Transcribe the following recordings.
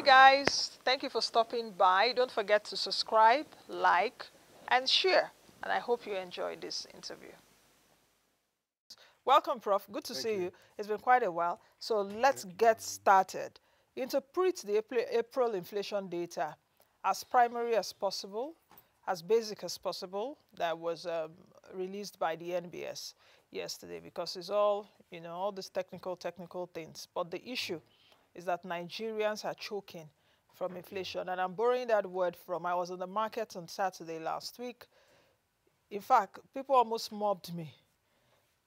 Hey guys, thank you for stopping by. Don't forget to subscribe, like, and share. And I hope you enjoyed this interview. Welcome, Prof. Good to see you. It's been quite a while. So let's get started. Interpret the April inflation data as primary as possible, as basic as possible, that was released by the NBS yesterday, because it's all, you know, all these technical things. But the issue is that Nigerians are choking from inflation. And I'm borrowing that word from, I was in the market on Saturday last week. In fact, people almost mobbed me,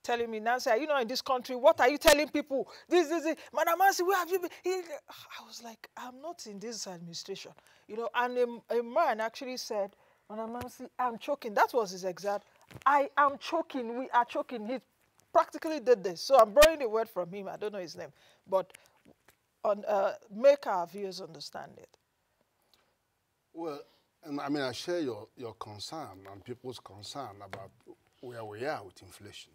telling me, Nancy, are you not in this country? What are you telling people? This, Madam Nancy, where have you been? I was like, I'm not in this administration. You know, and a man actually said, Madam Nancy, I'm choking. That was his exact, I am choking, we are choking. He practically did this. So I'm borrowing the word from him. I don't know his name, but make our viewers understand it. Well, I mean, I share your concern and people's concern about where we are with inflation.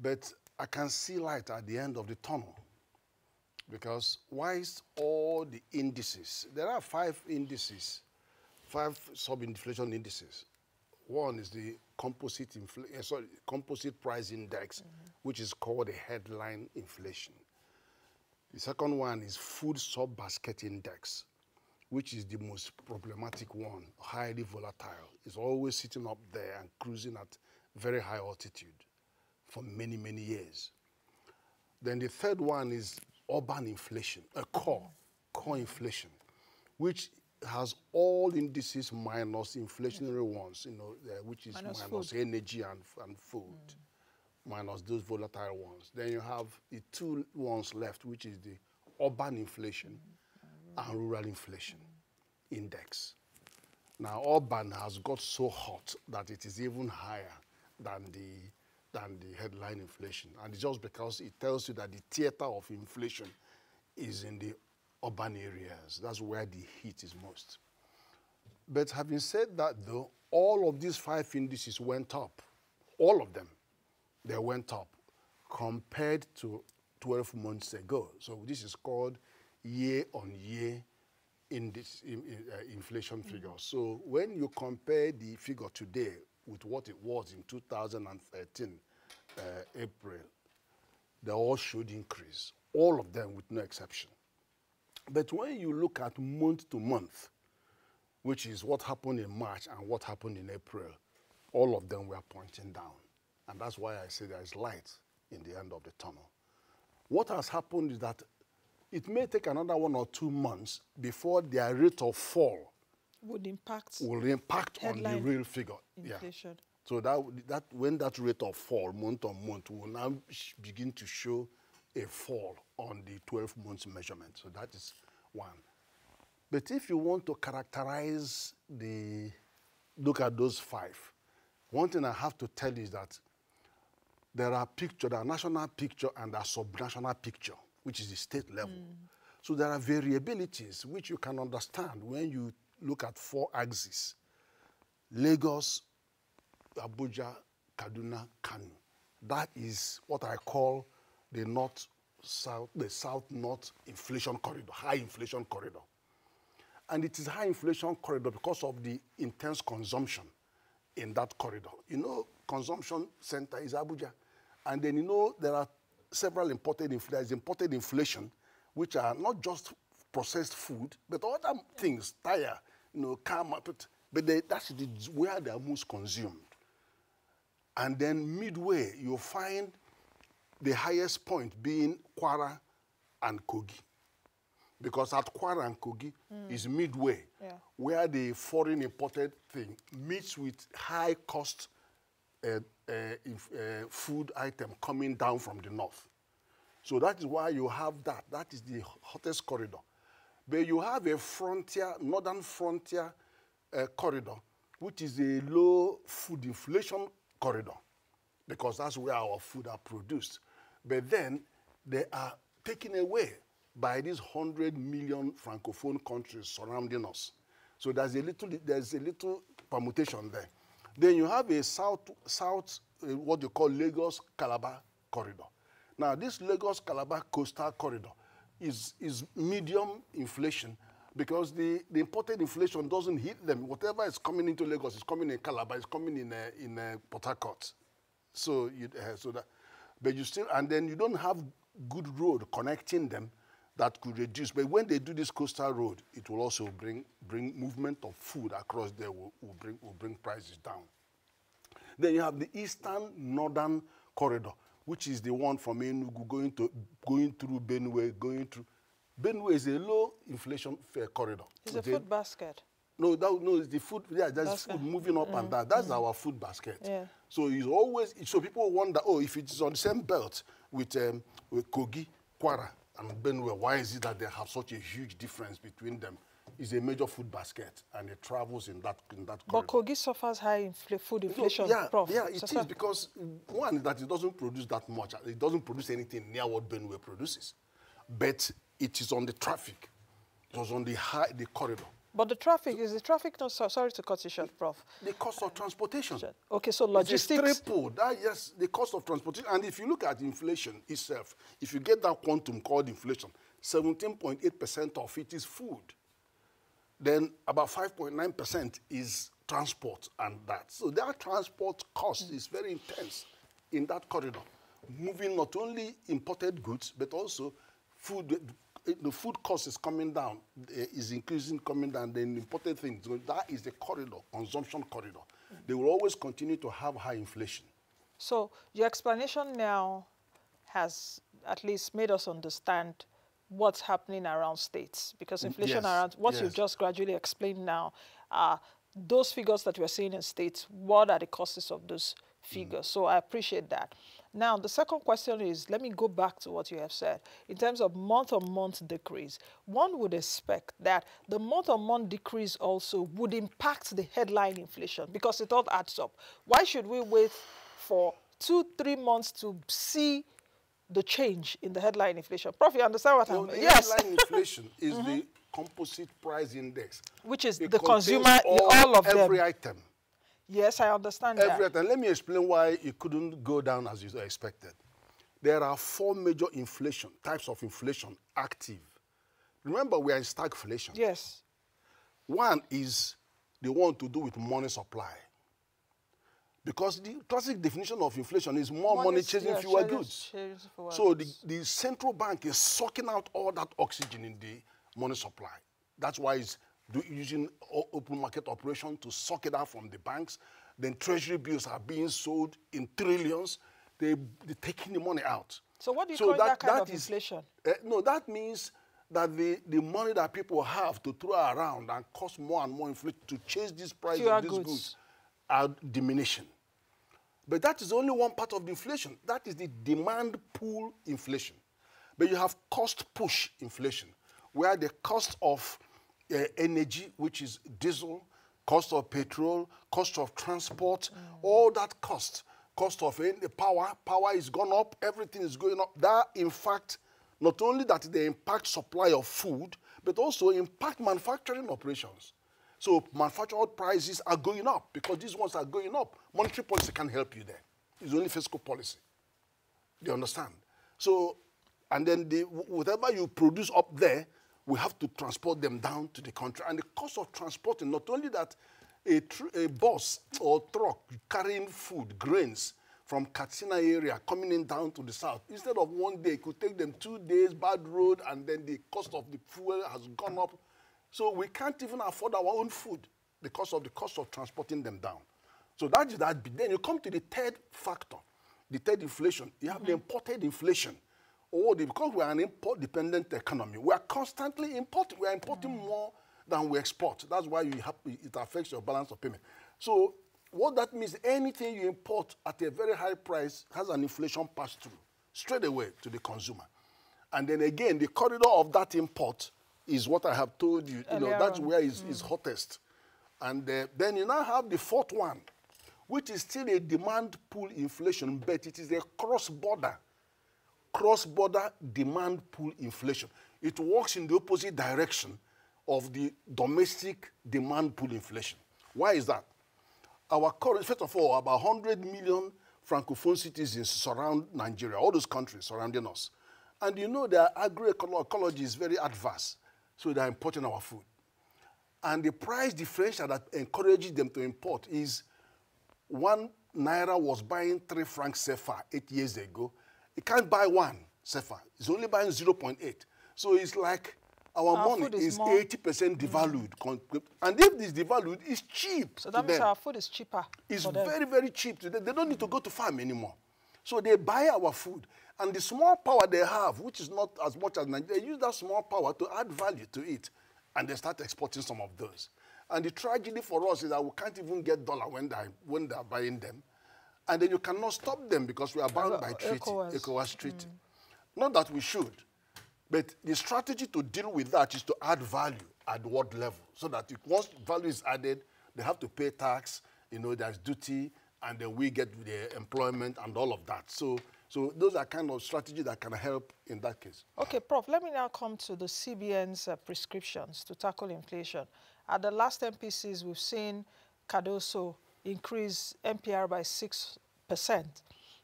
But I can see light at the end of the tunnel, because whilst all the indices, there are five indices, five sub-inflation indices. One is the composite price index, which is called the headline inflation. The second one is food sub-basket index, which is the most problematic one, highly volatile. It's always sitting up there and cruising at very high altitude for many, many years. Then the third one is urban inflation, a core inflation, which has all indices minus inflationary ones, you know, which is minus energy and food. Minus those volatile ones. Then you have the two ones left, which is the urban inflation and rural inflation index. Now, urban has got so hot that it is even higher than the headline inflation. And it's just because it tells you that the theater of inflation is in the urban areas. That's where the heat is most. But having said that, though, all of these five indices went up, all of them. They went up compared to 12 months ago. So this is called year-on-year inflation figure. So when you compare the figure today with what it was in 2013, April, they all should increase, all of them with no exception. But when you look at month to month, which is what happened in March and what happened in April, all of them were pointing down. And that's why I say there is light in the end of the tunnel. What has happened is that it may take another 1 or 2 months before their rate of fall will impact on the real figure. Inflation. Yeah. So that when that rate of fall month on month will now begin to show a fall on the 12 months measurement. So that is one. But if you want to characterize look at those five, one thing I have to tell you is that there are pictures, there are national picture and there are subnational picture, which is the state level. So there are variabilities which you can understand when you look at four axes: Lagos, Abuja, Kaduna, Kano. That is what I call the South-North inflation corridor, high inflation corridor. And it is high inflation corridor because of the intense consumption in that corridor. You know, consumption center is Abuja. And then, you know, there are several imported inflation, which are not just processed food, but other things, tire, you know, car market, but that's where they are most consumed. And then midway, you find the highest point being Kwara and Kogi. Because at Kwara and Kogi is midway, where the foreign imported thing meets with high-cost food item coming down from the north. So that is why you have that. That is the hottest corridor. But you have a frontier, northern frontier corridor, which is a low food inflation corridor, because that's where our food are produced. But then they are taken away by these 100 million francophone countries surrounding us. So there's a little permutation there. Then you have a south, what you call Lagos-Calabar corridor. Now this Lagos-Calabar coastal corridor is medium inflation, because the imported inflation doesn't hit them. Whatever is coming into Lagos is coming in Calabar, it's coming in Port Harcourt. So you so that, but you still, and then you don't have good road connecting them that could reduce. But when they do this coastal road, it will also bring movement of food across there, will bring prices down. Then you have the eastern northern corridor, which is the one from Enugu going through Benue, going through. Benue is a low inflation fair corridor. It's a food basket. No, it's the food. Yeah, there's food moving up and down. That's our food basket. Yeah. So it's always, so people wonder, oh, if it's on the same belt with Kogi, Kwara, and Benue, why is it that they have such a huge difference between them? It's a major food basket, and it travels in that corridor. But Kogi suffers high food inflation. It is because, one, that it doesn't produce that much. It doesn't produce anything near what Benue produces. But it is on the traffic. It was on the corridor. But the traffic, sorry to cut you short, Prof. The cost of transportation. Okay, so logistics. It's tripled. Yes, the cost of transportation. And if you look at inflation itself, if you get that quantum called inflation, 17.8% of it is food. Then about 5.9% is transport and that. So their transport cost is very intense in that corridor, moving not only imported goods, but also food. The food cost is coming down, is increasing, coming down, then imported things. So that is the corridor, consumption corridor. They will always continue to have high inflation. So your explanation now has at least made us understand what's happening around states, because inflation around what you've just gradually explained now are those figures that we're seeing in states. What are the causes of those figures? So I appreciate that. Now, the second question is, let me go back to what you have said. In terms of month-on-month decrease, one would expect that the month-on-month decrease also would impact the headline inflation, because it all adds up. Why should we wait for 2-3 months to see the change in the headline inflation? Prof, you understand what I mean? Yes. The headline inflation is the composite price index, which is the consumer, all of every item. Yes, I understand that. And let me explain why it couldn't go down as you expected. There are 4 major types of inflation active. Remember, we are in stagflation. Yes. One is the one to do with money supply. Because the classic definition of inflation is more money chasing fewer goods. So the central bank is sucking out all that oxygen in the money supply. That's why it's using open market operation to suck it out from the banks. Then treasury bills are being sold in trillions. They're taking the money out. So what do you call that kind of inflation? No, that means that the money that people have to throw around and cost more and more inflation to chase this price of these goods are diminishing. But that is only one part of the inflation. That is the demand pull inflation. But you have cost push inflation, where the cost of energy, which is diesel, cost of petrol, cost of transport, all that cost of power is gone up, everything is going up. That, in fact, not only that they impact supply of food, but also impact manufacturing operations. So manufacturing prices are going up because these ones are going up. Monetary policy can't help you there. It's only fiscal policy. You understand? So, and then whatever you produce up there, we have to transport them down to the country. And the cost of transporting, not only that a bus or truck carrying food, grains from Katsina area coming in down to the south, instead of one day, it could take them 2 days, bad road, and then the cost of the fuel has gone up. So we can't even afford our own food because of the cost of transporting them down. So that is that. Then you come to the third factor, the third inflation. You have the imported inflation. Because we are an import-dependent economy, we are constantly importing. We are importing more than we export. That's why it affects your balance of payment. So what that means, anything you import at a very high price has an inflation pass-through straight away to the consumer. And then again, the corridor of that import is what I have told you. That's where it's hottest. And then you now have the fourth one, which is still a demand pull inflation, but it is a cross-border demand pull inflation. It works in the opposite direction of the domestic demand pull inflation. Why is that? Our current, first of all, about 100 million Francophone citizens surround Nigeria, all those countries surrounding us. And you know that agroecology is very adverse, so they are importing our food. And the price differential that encourages them to import is 1 naira was buying 3 francs CFA 8 years ago. It can't buy 1 CFA. It's only buying 0.8. So it's like our money is 80% devalued. Mm. And if it's devalued, it's cheap. So that means our food is cheaper. It's very, very cheap to them. They don't need to go to farm anymore. So they buy our food. And the small power they have, which is not as much as Nigeria, they use that small power to add value to it. And they start exporting some of those. And the tragedy for us is that we can't even get dollar when they're buying them. And then you cannot stop them because we are bound by treaty, ECOWAS treaty. Mm. Not that we should, but the strategy to deal with that is to add value at what level, so that if once value is added, they have to pay tax, you know, there's duty, and then we get the employment and all of that. So those are kind of strategies that can help in that case. Okay, Prof, let me now come to the CBN's prescriptions to tackle inflation. At the last MPCs, we've seen Cardoso increase MPR by 6%.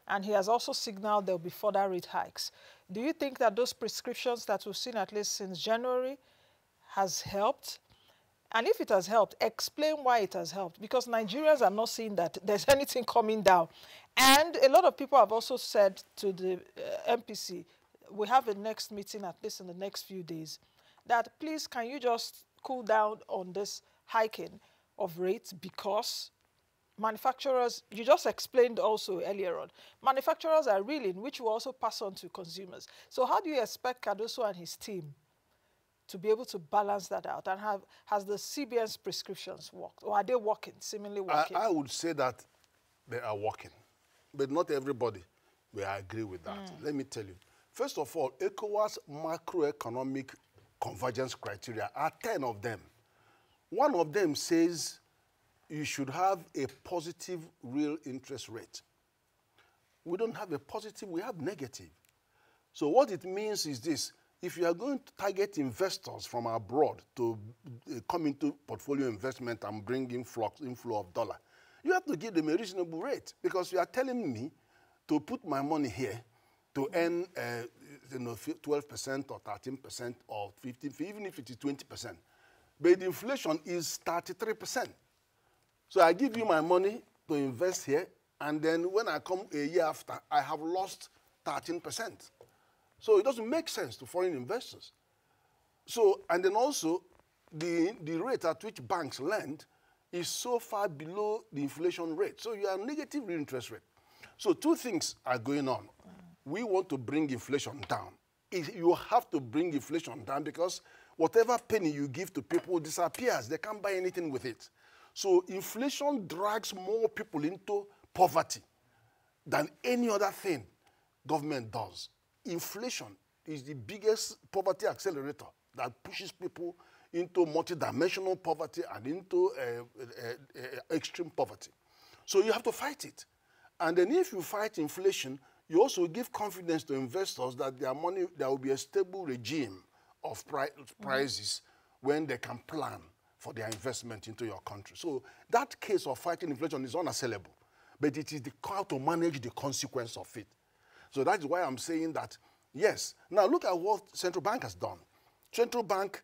And he has also signaled there will be further rate hikes. Do you think that those prescriptions that we've seen at least since January has helped? And if it has helped, explain why it has helped. Because Nigerians are not seeing that there's anything coming down. And a lot of people have also said to the MPC, we have a next meeting at least in the next few days, that please can you just cool down on this hiking of rates, because manufacturers, you just explained also earlier on, manufacturers are reeling, which will also pass on to consumers. So how do you expect Cardoso and his team to be able to balance that out? And has the CBN's prescriptions worked? Or are they working, seemingly working? I would say that they are working, but not everybody will agree with that. Mm. Let me tell you. First of all, ECOWAS macroeconomic convergence criteria are 10 of them. One of them says you should have a positive real interest rate. We don't have a positive, we have negative. So what it means is this: if you are going to target investors from abroad to come into portfolio investment and bring inflow of dollar, you have to give them a reasonable rate, because you are telling me to put my money here to earn 12% or 13% or 15%, even if it is 20%. But the inflation is 33%. So I give you my money to invest here, and then when I come a year after, I have lost 13%. So it doesn't make sense to foreign investors. So, and then also, the rate at which banks lend is so far below the inflation rate. So you have negative interest rate. So two things are going on. We want to bring inflation down. You have to bring inflation down, because whatever penny you give to people disappears. They can't buy anything with it. So inflation drags more people into poverty than any other thing government does. Inflation is the biggest poverty accelerator that pushes people into multidimensional poverty and into extreme poverty. So you have to fight it. And then if you fight inflation, you also give confidence to investors that their money, there will be a stable regime of prices when they can plan for their investment into your country. So that case of fighting inflation is unassailable, but it is the how to manage the consequence of it. So that's why I'm saying that, yes. Now look at what Central Bank has done. Central Bank,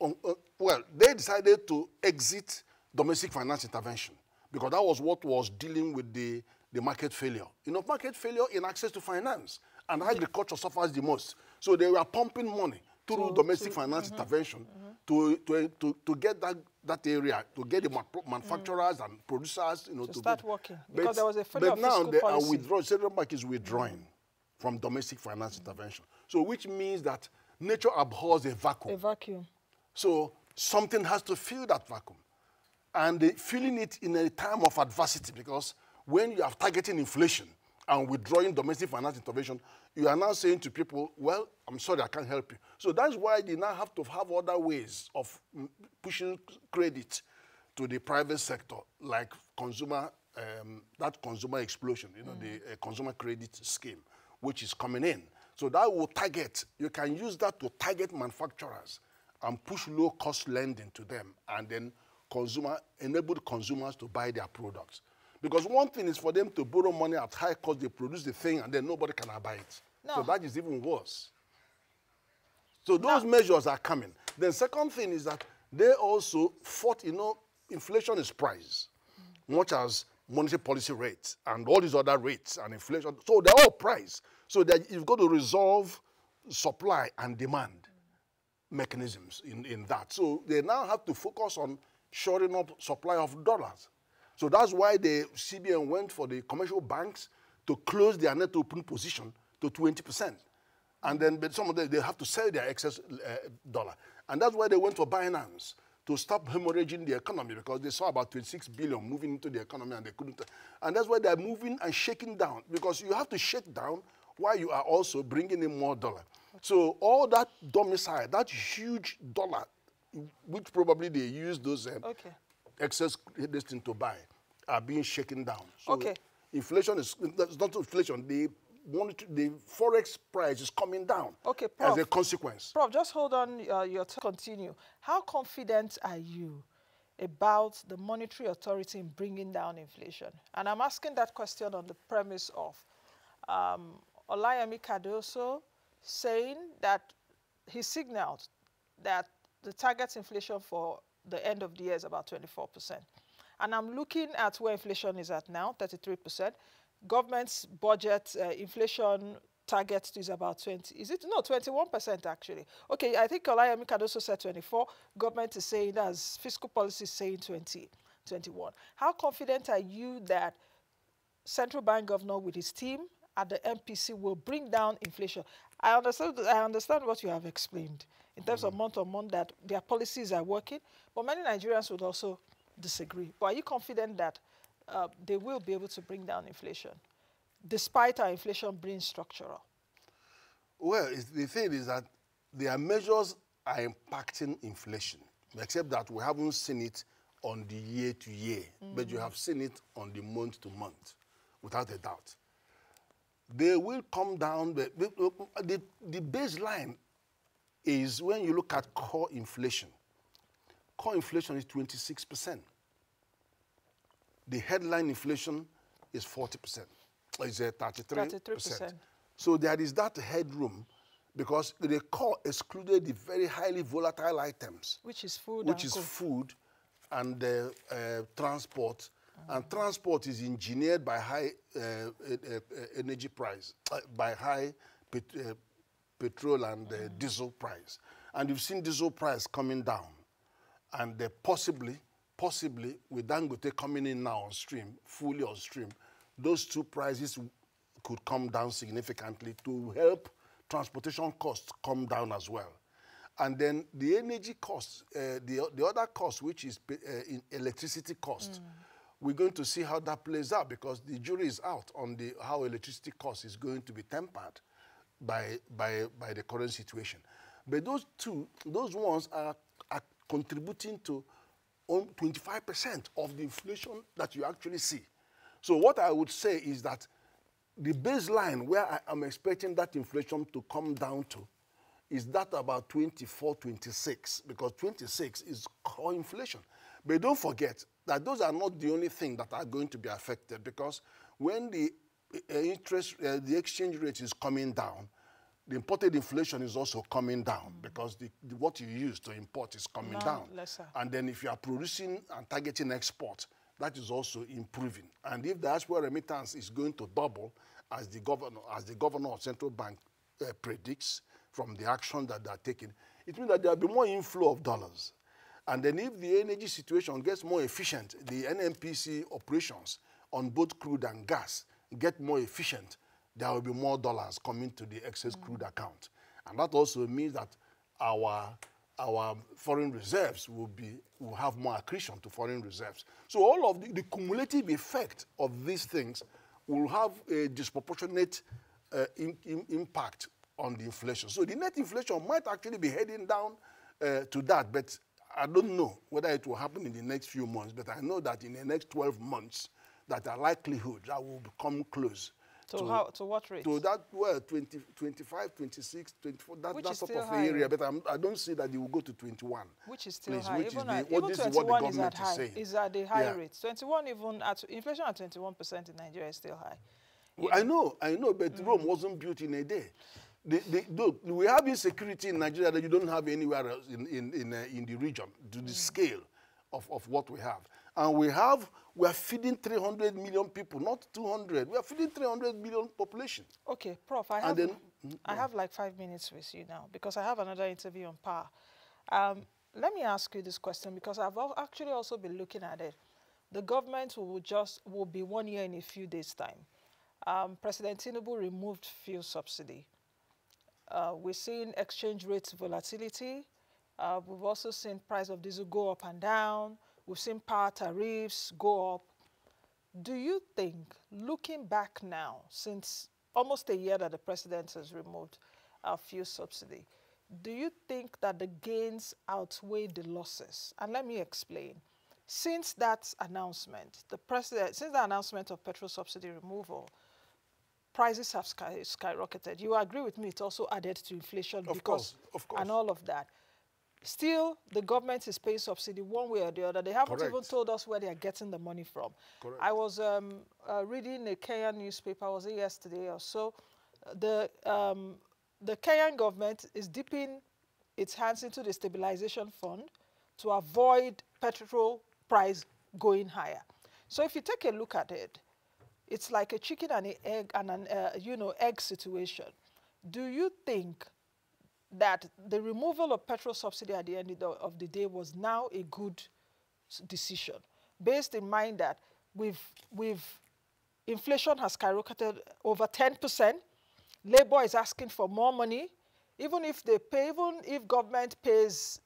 well, they decided to exit domestic finance intervention, because that was what was dealing with the market failure. You know, market failure in access to finance, and agriculture suffers the most. So they were pumping money through domestic finance intervention to get that area, to get the manufacturers and producers, you know, to start working. Because there was a failure of fiscal policy. But now they are withdrawing. Central Bank is withdrawing from domestic finance intervention. So which means that nature abhors a vacuum. A vacuum. So something has to fill that vacuum. And filling it in a time of adversity, because when you are targeting inflation and withdrawing domestic finance intervention, you are now saying to people, well, I'm sorry, I can't help you. So that's why they now have to have other ways of pushing credit to the private sector, like consumer, that consumer explosion, you know, the consumer credit scheme, which is coming in. So that will target, you can use that to target manufacturers and push low-cost lending to them, and then enable consumers to buy their products. Because one thing is for them to borrow money at high cost, they produce the thing, and then nobody can buy it. No. So that is even worse. So those measures are coming. The second thing is that they also fought, you know, inflation is price, much as monetary policy rates and all these other rates and inflation. So they're all price. So that you've got to resolve supply and demand mechanisms in that. So they now have to focus on shoring up supply of dollars. So that's why the CBN went for the commercial banks to close their net open position to 20%. And then but some of them, they have to sell their excess dollar. And that's why they went for Binance, to stop hemorrhaging the economy, because they saw about 26 billion moving into the economy and they couldn't. And that's why they're moving and shaking down, because you have to shake down while you are also bringing in more dollar. Okay. So all that domicile, that huge dollar, which probably they use those excess distance to buy, are being shaken down. So inflation is, that's not inflation, the forex price is coming down as a consequence. Prof, just hold on your turn. Continue. How confident are you about the monetary authority in bringing down inflation? And I'm asking that question on the premise of Olayemi Cardoso saying that he signaled that the target inflation for the end of the year is about 24%. And I'm looking at where inflation is at now, 33%. Government's budget inflation target is about 20. Is it? No, 21% actually. Okay, I think Olayemi Cardoso said 24. Government is saying, as fiscal policy is saying 20, 21. How confident are you that central bank governor with his team at the MPC will bring down inflation? I understand what you have explained in terms of month on month that their policies are working, but many Nigerians would also disagree. But are you confident that they will be able to bring down inflation, despite our inflation being structural? Well, the thing is that their measures are impacting inflation, except that we haven't seen it on the year-to-year, but you have seen it on the month-to-month, without a doubt. They will come down. The baseline is when you look at core inflation. Core inflation is 26%. The headline inflation is 40%. Is it 33%? So there is that headroom, because the core excluded the very highly volatile items, which is food, and transport. And transport is engineered by high energy price, by high petrol and diesel price. And you've seen diesel price coming down, and possibly with Dangote coming in now on stream, fully on stream, those two prices could come down significantly to help transportation costs come down as well. And then the energy costs, the other cost, which is in electricity cost, we're going to see how that plays out, because the jury is out on the how electricity cost is going to be tempered by the current situation. But those ones are contributing to 25% of the inflation that you actually see. So what I would say is that the baseline where I am expecting that inflation to come down to is that about 24, 26, because 26 is core inflation. But don't forget that those are not the only thing that are going to be affected, because when the exchange rate is coming down, the imported inflation is also coming down, because what you use to import is coming down. Lesser. And then if you are producing and targeting export, that is also improving. And if the diaspora remittance is going to double, as the governor of central bank predicts from the action that they are taking, it means that there will be more inflow of dollars. And then if the energy situation gets more efficient, the NNPC operations on both crude and gas get more efficient, there will be more dollars coming to the excess crude account. And that also means that our foreign reserves will have more accretion to foreign reserves. So all of the cumulative effect of these things will have a disproportionate impact on the inflation. So the net inflation might actually be heading down to that, but I don't know whether it will happen in the next few months, but I know that in the next 12 months, that the likelihood that will come close. To what rate? To that, well, 20, 25, 26, 24, that sort of area. But I don't see that it will go to 21. Which is still high. Which even is the, what, even this is what the government is saying. Is at the high rate. 21, even at inflation at 21% in Nigeria is still high. Well, I know, but Rome wasn't built in a day. we have insecurity in Nigeria that you don't have anywhere else in the region, to the scale of what we have. And we are feeding 300 million people, not 200. We are feeding 300 million population. Okay, Prof, I have like 5 minutes with you now because I have another interview on power. Let me ask you this question because I've actually also been looking at it. The government will be 1 year in a few days' time. President Tinubu removed fuel subsidy. We're seeing exchange rates volatility. We've also seen price of diesel go up and down. We've seen power tariffs go up. Do you think, looking back now, since almost a year that the president has removed fuel subsidy, do you think that the gains outweigh the losses? And let me explain. Since that announcement, since the announcement of petrol subsidy removal, prices have skyrocketed. You agree with me? It also added to inflation, of course, and all of that. Still, the government is paying subsidy one way or the other. They haven't even told us where they are getting the money from. Correct. I was reading a Kenyan newspaper, was it yesterday or so? The Kenyan government is dipping its hands into the stabilization fund to avoid petrol price going higher. So if you take a look at it, it's like a chicken and an egg and an egg situation. Do you think that the removal of petrol subsidy at the end of the day was now a good decision, based in mind that inflation has skyrocketed over 10%, labor is asking for more money, even if they pay, even if government pays,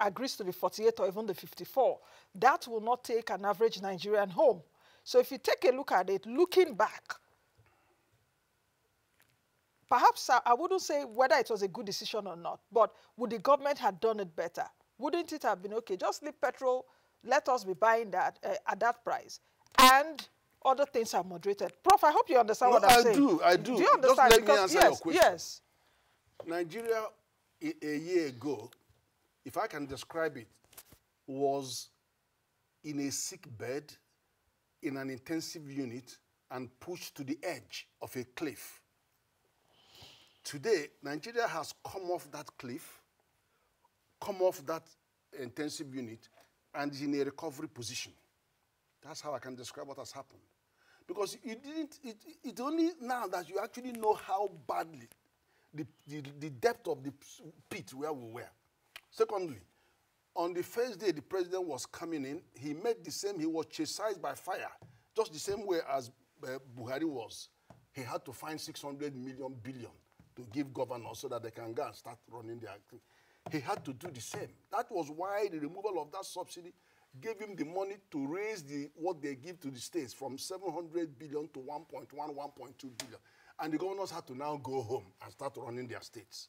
agrees to the 48 or even the 54, that will not take an average Nigerian home. So if you take a look at it, looking back, perhaps I wouldn't say whether it was a good decision or not, but would the government have done it better? Wouldn't it have been, okay, just leave petrol, let us be buying that at that price, and other things are moderated? Prof, I hope you understand what I'm saying. I do. Do you understand? Just let me answer your question. Yes. Nigeria, a year ago, if I can describe it, was in a sick bed, in an intensive unit, and pushed to the edge of a cliff. Today, Nigeria has come off that cliff, come off that intensive unit, and is in a recovery position. That's how I can describe what has happened. Because it only now that you actually know how badly the depth of the pit where we were. Secondly, on the first day the president was coming in, he made the same, he was chastised by fire, just the same way as Buhari was. He had to find 600 million billion to give governors so that they can go and start running their thing. He had to do the same. That was why the removal of that subsidy gave him the money to raise what they give to the states from 700 billion to 1.1, 1.2 billion. And the governors had to now go home and start running their states.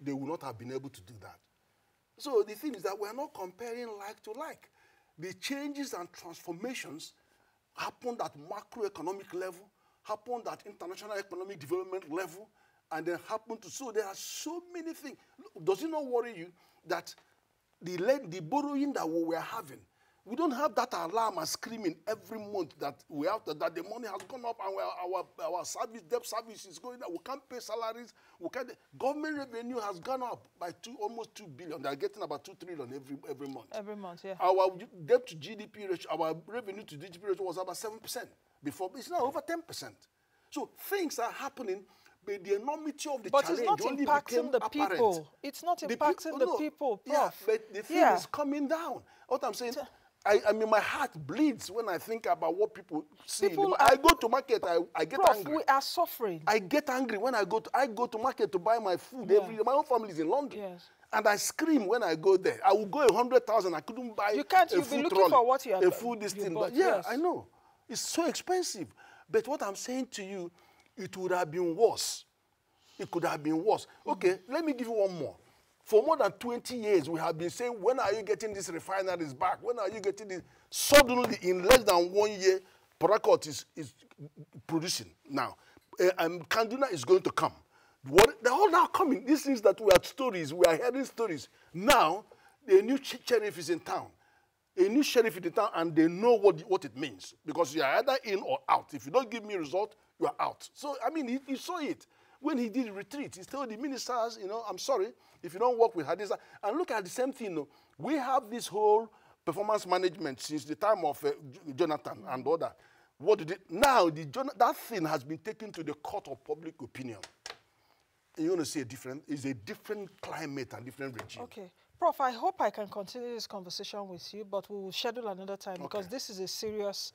They would not have been able to do that. So the thing is that we're not comparing like to like. The changes and transformations happened at macroeconomic level, happened at international economic development level, and then happened to, so there are so many things. Does it not worry you that the borrowing that we were having, we don't have that alarm and screaming every month that we have that the money has gone up and our debt service is going up. We can't pay salaries. We can't. Government revenue has gone up by almost 2 billion. They are getting about 2 trillion every month. Every month, yeah. Our debt to GDP ratio, our revenue to GDP ratio was about 7% before. It's now over 10%. So things are happening. But the enormity of the challenge only became apparent. People. It's not impacting the people. Yeah, but the thing is coming down. What I'm saying. I mean, my heart bleeds when I think about what people see. I go to market, I get angry. We are suffering. I get angry when I go to market to buy my food. Yeah. My own family is in London. Yes. And I scream when I go there. I will go 100,000. I couldn't buy a food trolley. Yeah, yes. I know. It's so expensive. But what I'm saying to you, it would have been worse. It could have been worse. Mm-hmm. Okay, let me give you one more. For more than 20 years, we have been saying, when are you getting these refineries back? When are you getting this? Suddenly, in less than 1 year, Port Harcourt is producing now. Kaduna is going to come. They're all now coming. These things that we are stories, we are hearing stories. Now, a new sheriff is in town. A new sheriff is in town, and they know what it means. Because you are either in or out. If you don't give me a result, you are out. So, I mean, you saw it. When he did retreat, he told the ministers, you know, I'm sorry if you don't work with Hadiza. And look at the same thing. You know, we have this whole performance management since the time of Jonathan and all that. What did it, now that thing has been taken to the court of public opinion. You want to see a different, it's a different climate and different regime. Okay. Prof, I hope I can continue this conversation with you, but we will schedule another time, because this is a serious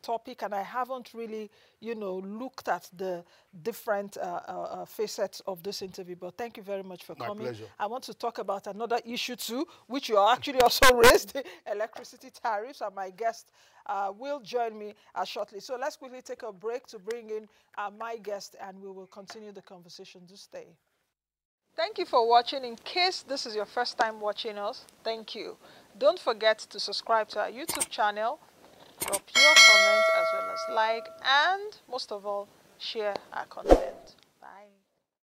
topic, and I haven't really, you know, looked at the different facets of this interview. But thank you very much for coming. My pleasure. I want to talk about another issue too, which you actually also raised, electricity tariffs, and my guest will join me shortly. So let's quickly take a break to bring in my guest, and we will continue the conversation. Do stay. Thank you for watching. In case this is your first time watching us, thank you. Don't forget to subscribe to our YouTube channel, drop your comment as well as like, and most of all, share our content.